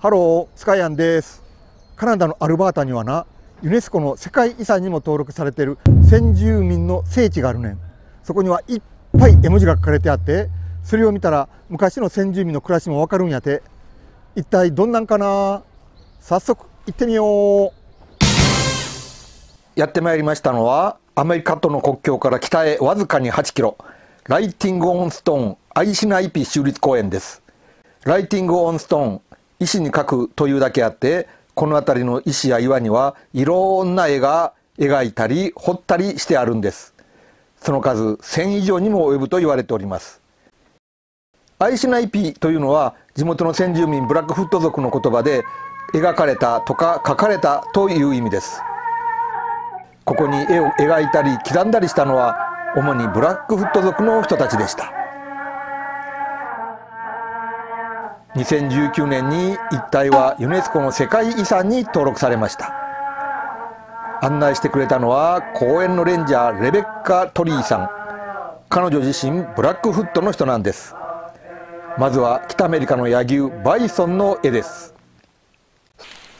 ハロー、スカイアンです。カナダのアルバータにはな、ユネスコの世界遺産にも登録されている先住民の聖地があるねん。そこにはいっぱい絵文字が書かれてあって、それを見たら昔の先住民の暮らしもわかるんやて。一体どんなんかな。早速行ってみよう。やってまいりましたのはアメリカとの国境から北へわずかに8キロ、ライティングオンストーンアイシナイピ州立公園です。ライティングオンストーン、石に書くというだけあって、この辺りの石や岩にはいろんな絵が描いたり彫ったりしてあるんです。その数1000以上にも及ぶと言われております。アイシナイピというのは地元の先住民ブラックフット族の言葉で、描かれたとか描かれたという意味です。ここに絵を描いたり刻んだりしたのは主にブラックフット族の人たちでした。2019年に一帯はユネスコの世界遺産に登録されました。案内してくれたのは公園のレンジャー、レベッカ・トリーさん。彼女自身ブラックフットの人なんです。まずは北アメリカの野牛バイソンの絵です。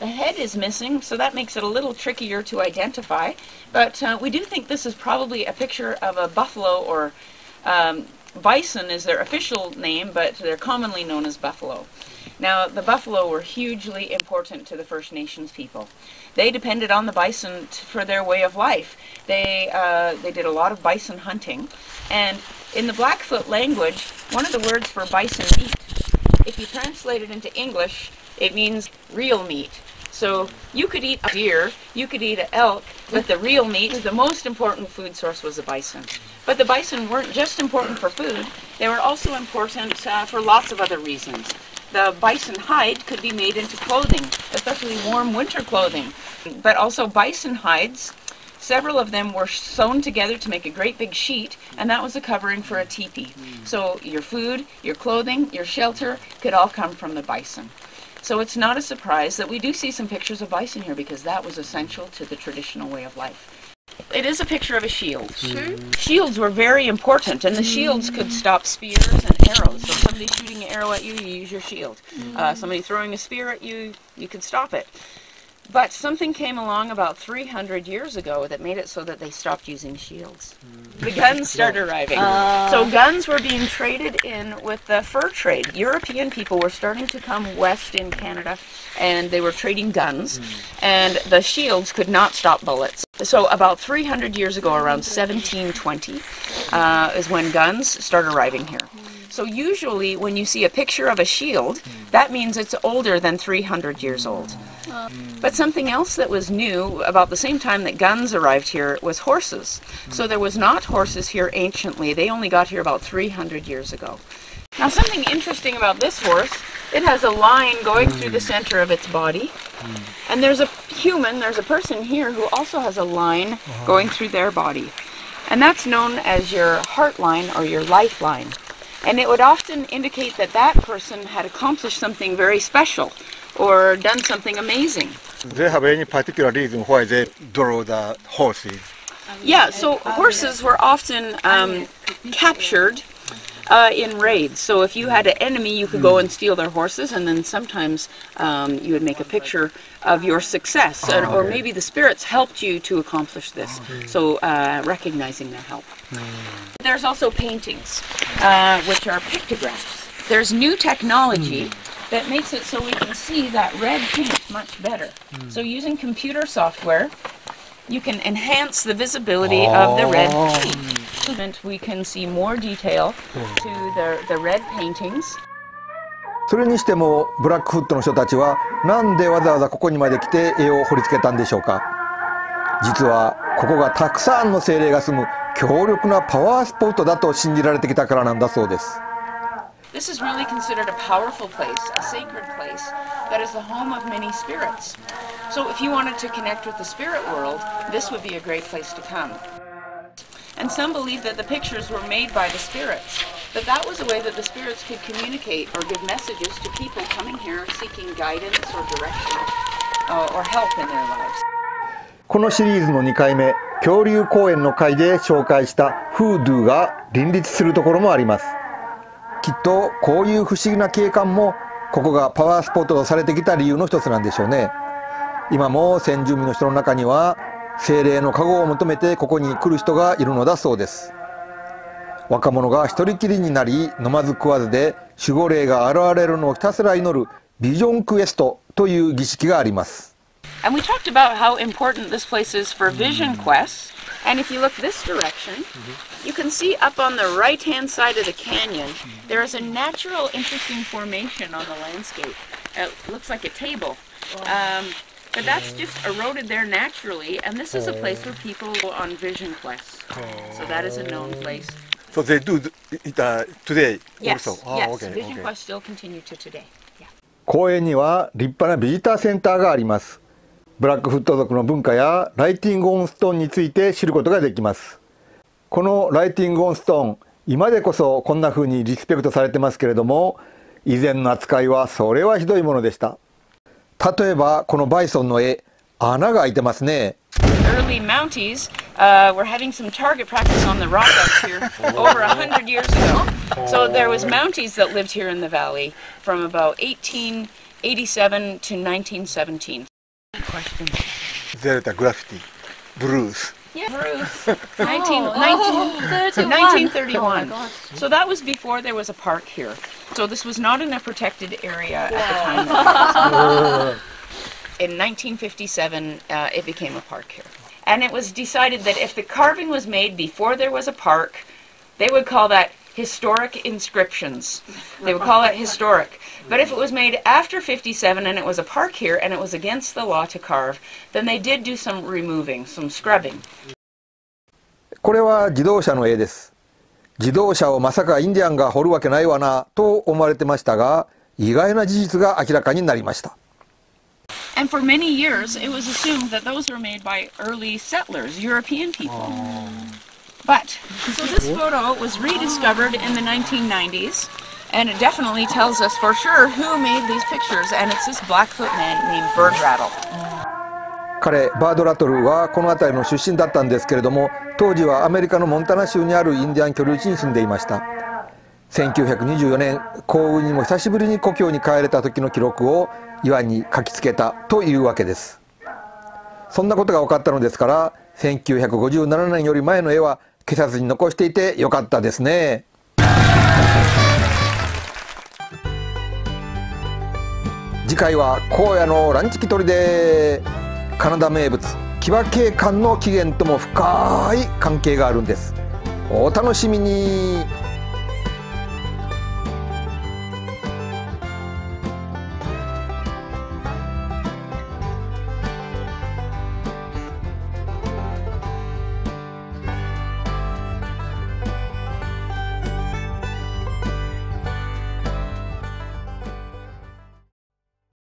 The head is missing, so that makes it a little trickier to identify. But we do think this is probably a picture of a buffalo, or bison is their official name, but they're commonly known as buffalo. Now, the buffalo were hugely important to the First Nations people. They depended on the bison for their way of life. They did a lot of bison hunting. And in the Blackfoot language, one of the words for bison meat, if you translate it into English, it means real meat. So you could eat a deer, you could eat an elk, but the real meat, the most important food source was the bison. But the bison weren't just important for food, they were also important for lots of other reasons. The bison hide could be made into clothing, especially warm winter clothing. But also bison hides, several of them were sewn together to make a great big sheet, and that was a covering for a teepee. So your food, your clothing, your shelter could all come from the bison.So it's not a surprise that we do see some pictures of bison here, because that was essential to the traditional way of life. It is a picture of a shield. Mm-hmm. Shields were very important, and the shields could stop spears and arrows. So somebody shooting an arrow at you, you use your shield. Mm-hmm. Somebody throwing a spear at you, you could stop it. But something came along about 300 years ago that made it so that they stopped using shields. The guns started arriving. So guns were being traded in with the fur trade. European people were starting to come west in Canada, and they were trading guns, and the shields could not stop bullets. So about 300 years ago, around 1720, is when guns started arriving here. So usually when you see a picture of a shield, that means it's older than 300 years old. But something else that was new about the same time that guns arrived here was horses. So there was not horses here anciently. They only got here about 300 years ago. Now something interesting about this horse, it has a line going through the center of its body. And there's a person here who also has a line going through their body. And that's known as your heart line or your lifeline. And it would often indicate that that person had accomplished something very special or done something amazing. Do they have any particular reason why they draw the horses? Yeah, so horses were often captured in raids. So if you had an enemy, you could go and steal their horses, and then sometimes you would make a picture of your success, or maybe the spirits helped you to accomplish this. So recognizing their help. There's also paintings, which are pictographs. There's new technology that makes it so we can see that red paint much better. So using computer software, you can enhance the visibility of the red paint. We can see more detail to the red paintings. それにしてもブラックフットの人たちはなんでわざわざここにまで来て絵を彫りつけたんでしょうか。実はここがたくさんの精霊が住む強力なパワースポットだと信じられてきたからなんだそうです。This is really considered a powerful place, a sacred place that is the home of many spirits. So if you wanted to connect with the spirit world, this would be a great place to come. And some believe that the pictures were made by the spirits, but that was a way that the spirits could communicate or give messages to people coming here seeking guidance or direction or help in their lives. このシリーズの2回目、恐竜公園の回で紹介したフードゥが林立するところもあります。きっとこういう不思議な景観もここがパワースポットとされてきた理由の一つなんでしょうね。今も先住民の人の中には精霊の加護を求めてここに来る人がいるのだそうです。若者が一人きりになり飲まず食わずで守護霊が現れるのをひたすら祈るビジョンクエストという儀式があります。And we talked about how important this place is for vision quests. And if you look this direction, you can see up on the right-hand side of the canyon, there is a natural, interesting formation on the landscape. It looks like a table. But that's just eroded there naturally, and this is a place where people go on vision quests. So that is a known place. So they do it today also? Yes, vision quests still continue to today. 公園には立派なビジターセンターがあります。ブラックフット族の文化やライティングオンストーンについて知ることができます。このライティングオンストーン、今でこそこんな風にリスペクトされてますけれども、以前の扱いはそれはひどいものでした。例えばこのバイソンの絵、穴が開いてますね。Early Mounties were having some target practice on the rock up here over 100 years ago. So there was Mounties that lived here in the valley from about 1887 to 1917.Delta Graffiti, Bruce. Yeah, Bruce. 1931. So that was before there was a park here. So this was not in a protected area at the time. In 1957, it became a park here. And it was decided that if the carving was made before there was a park, they would call that historic inscriptions. They would call it historic. But if it was made after 57 and it was a park here and it was against the law to carve, then they did do some removing, some scrubbing. これは自動車の絵です。自動車をまさかインディアンが掘るわけないわなと思われてましたが、意外な事実が明らかになりました。And for many years, it was assumed that those were made by early settlers, European people. But, so this photo was rediscovered in the 1990s, and it definitely tells us for sure who made these pictures, and it's this Blackfoot man named Bird Rattle. 彼、バードラトルはこの辺りの出身だったんですけれども、当時はアメリカのモンタナ州にあるインディアン居留地に住んでいました。1924年、幸運にも久しぶりに故郷に帰れた時の記録を岩に書きつけたというわけです。そんなことが分かったのですから、1957年より前の絵は消さずに残していてよかったですね。次回は荒野のランチキ砦で、カナダ名物キバケイカンの起源とも深い関係があるんです。お楽しみに。